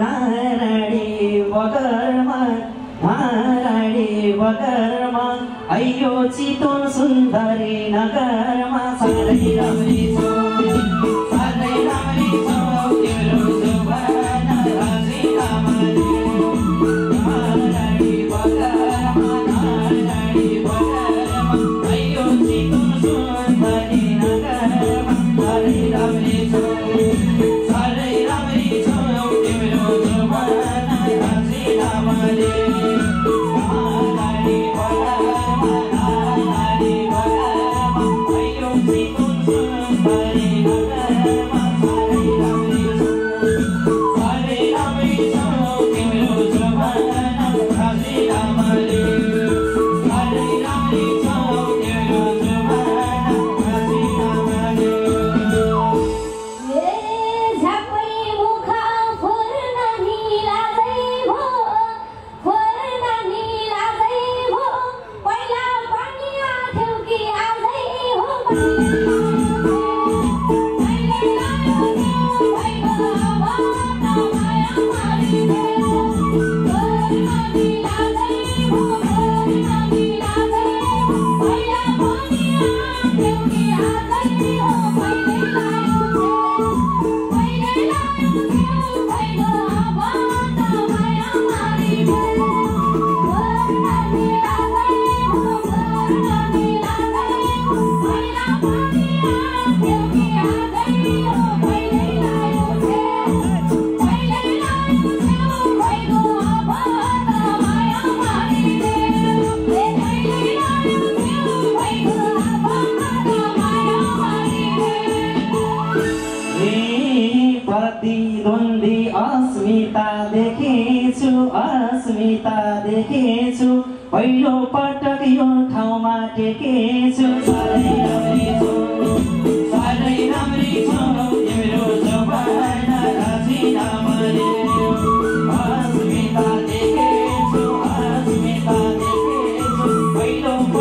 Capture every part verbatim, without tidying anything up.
naradi vagarma, naradi vagarma, ayyo chiton sundari nagarma, sarai ramli so, sarai ramli so, kero subhana razi ramadi, naradi vagarma, naradi vagarma, ayyo chiton sundari nagarma, sarai ramli so.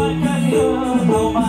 What?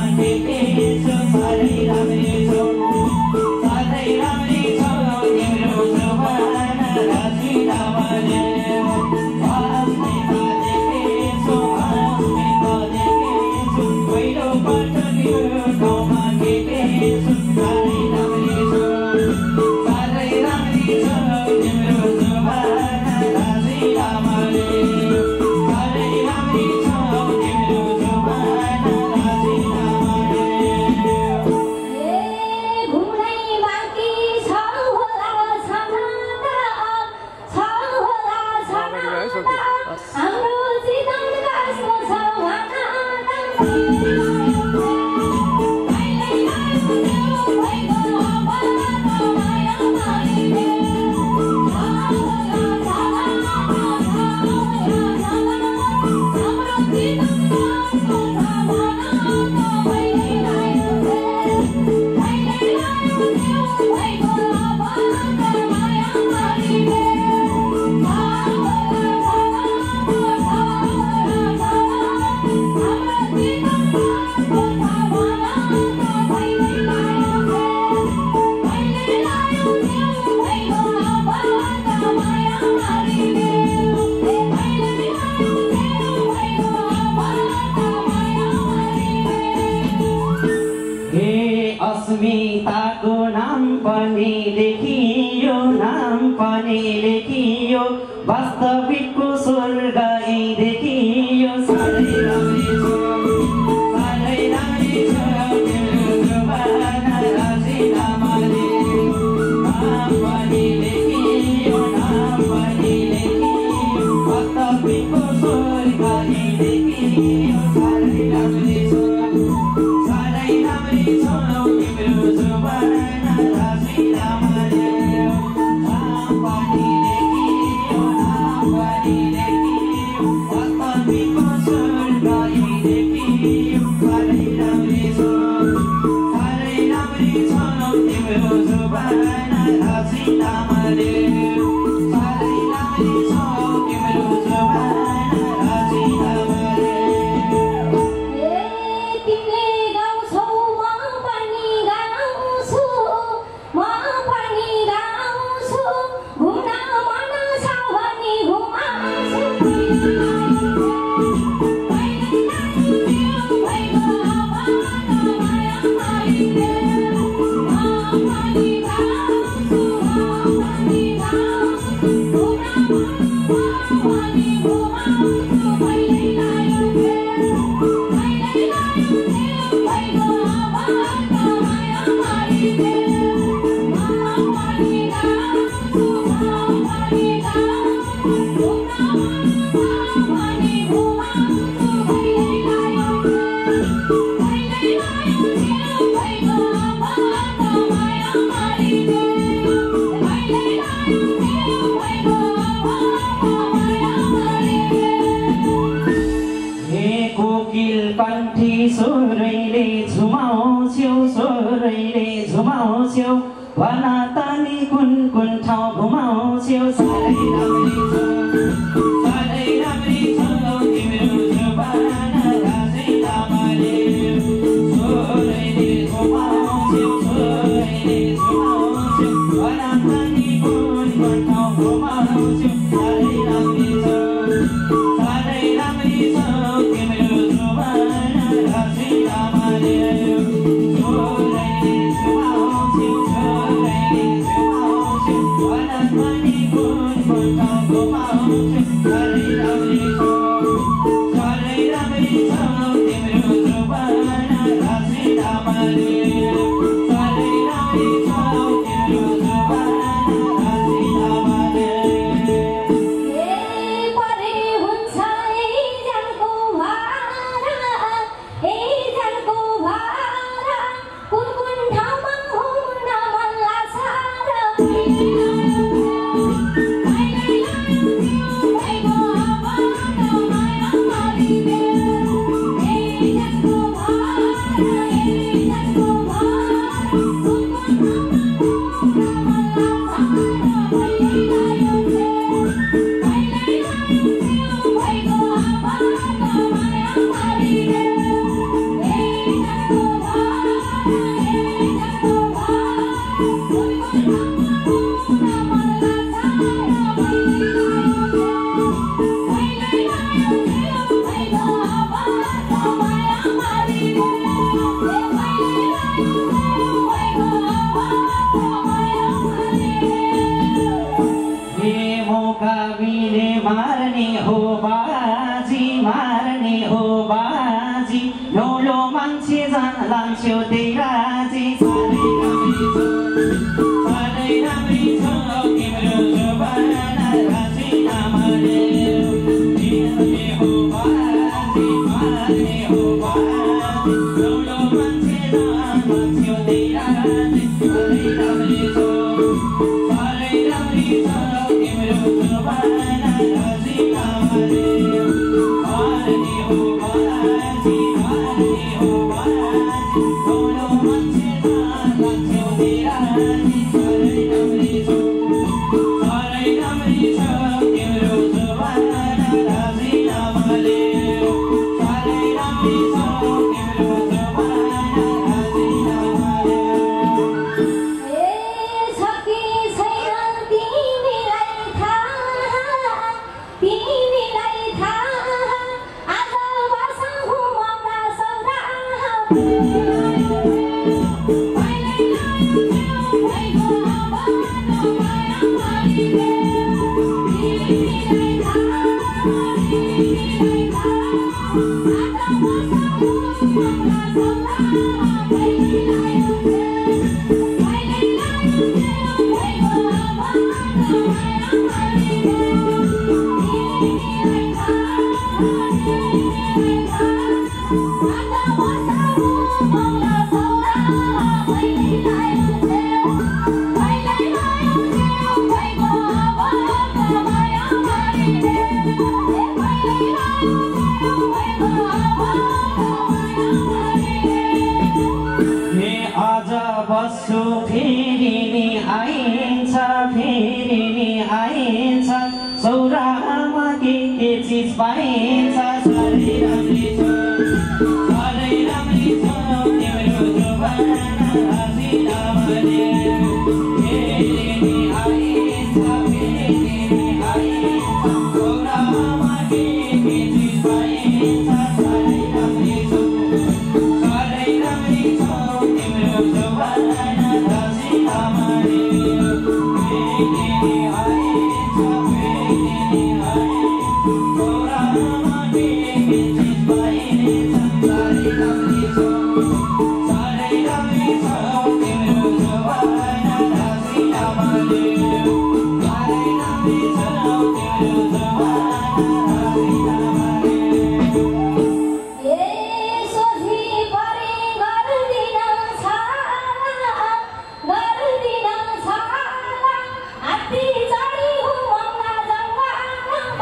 I'm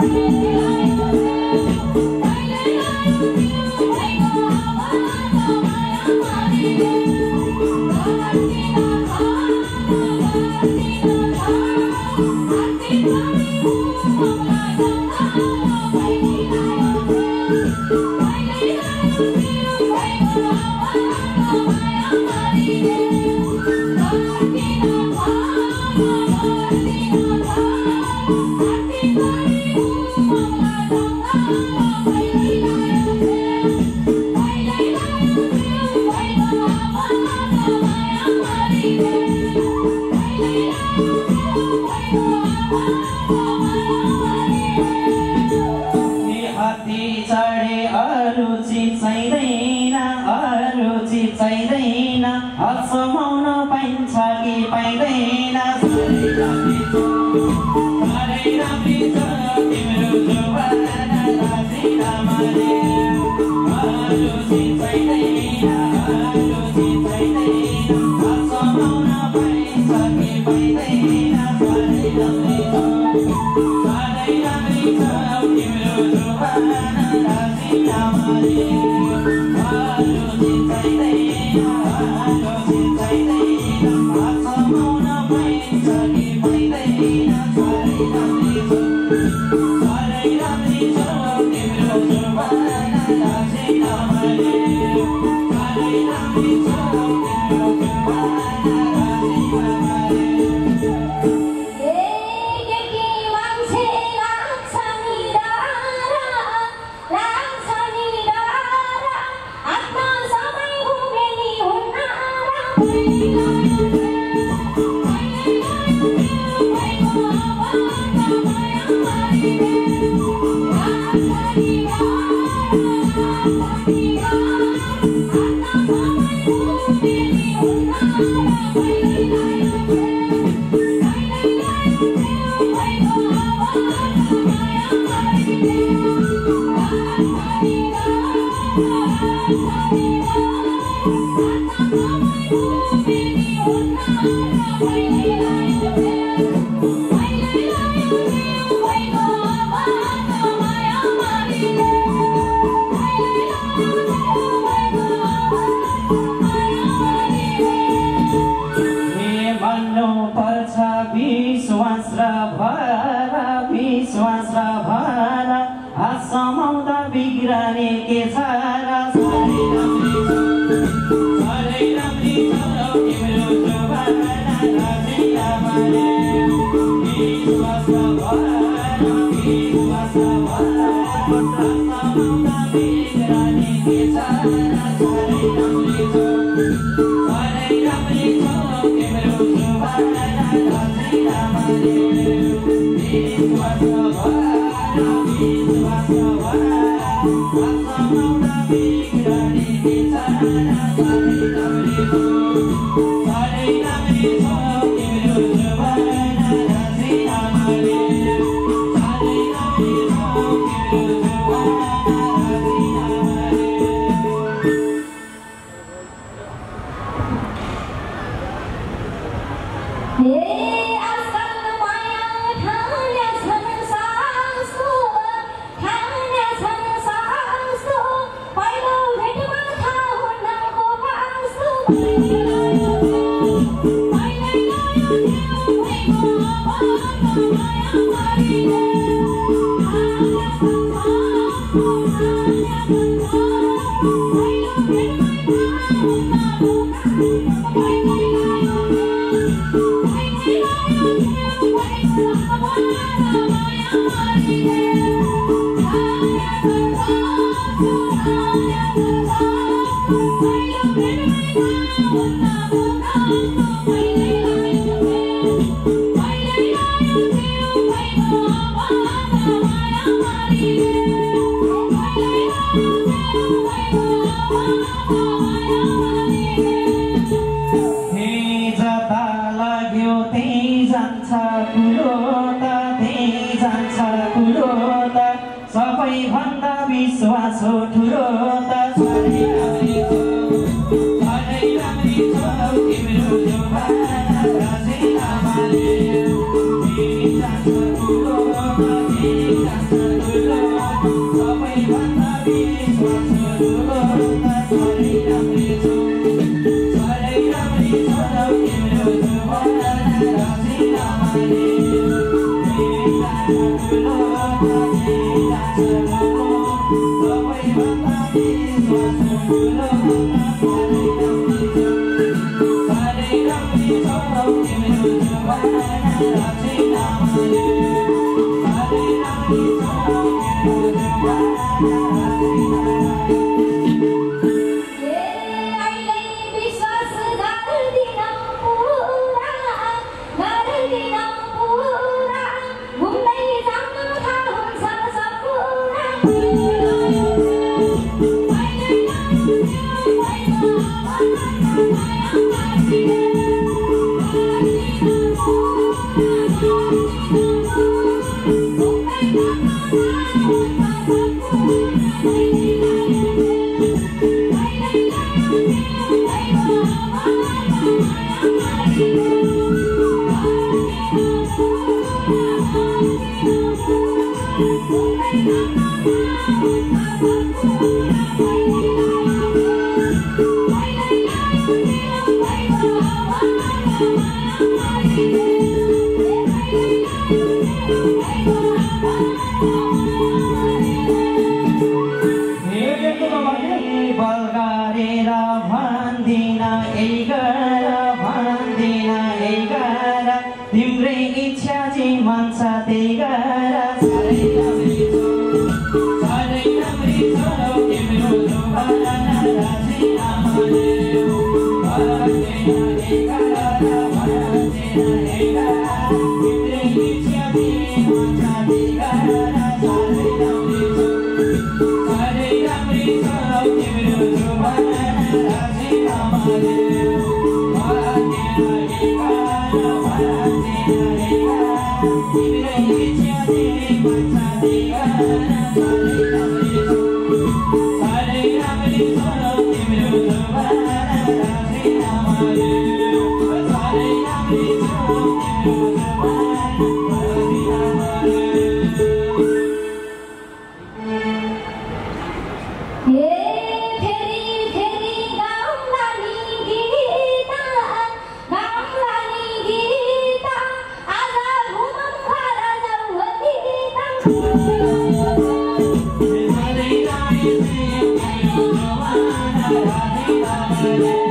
Thank you. We'll be right back.